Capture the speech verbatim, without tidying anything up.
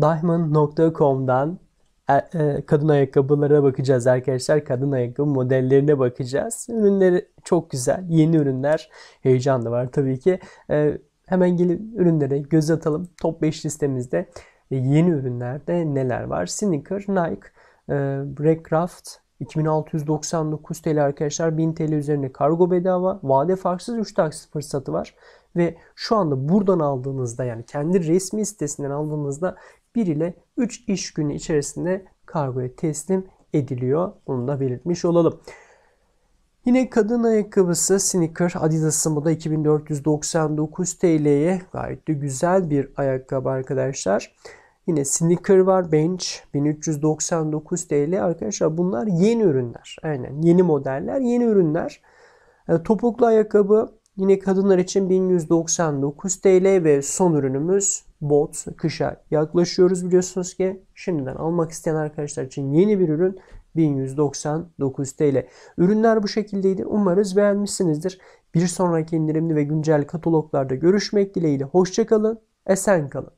Deichmann nokta com'dan kadın ayakkabılara bakacağız arkadaşlar. Kadın ayakkabı modellerine bakacağız. Ürünleri çok güzel. Yeni ürünler, heyecan da var tabii ki. Hemen gelip ürünlere göz atalım. Top beş listemizde yeni ürünlerde neler var? Sneaker, Nike, Breakcraft iki bin altı yüz doksan dokuz TL arkadaşlar. bin TL üzerine kargo bedava. Vade farksız üç taksit fırsatı var. Ve şu anda buradan aldığınızda, yani kendi resmi sitesinden aldığınızda bir ile üç iş günü içerisinde kargoya teslim ediliyor. Bunu da belirtmiş olalım. Yine kadın ayakkabısı sneaker, Adidas'ın bu da iki bin dört yüz doksan dokuz TL'ye gayet de güzel bir ayakkabı arkadaşlar. Yine sneaker var, bench bin üç yüz doksan dokuz TL arkadaşlar. Bunlar yeni ürünler. Aynen, yeni modeller, yeni ürünler. Yani topuklu ayakkabı yine kadınlar için bin yüz doksan dokuz TL ve son ürünümüz bot. Kışa yaklaşıyoruz biliyorsunuz ki. Şimdiden almak isteyen arkadaşlar için yeni bir ürün bin yüz doksan dokuz TL. Ürünler bu şekildeydi. Umarız beğenmişsinizdir. Bir sonraki indirimli ve güncel kataloglarda görüşmek dileğiyle. Hoşça kalın. Esen kalın.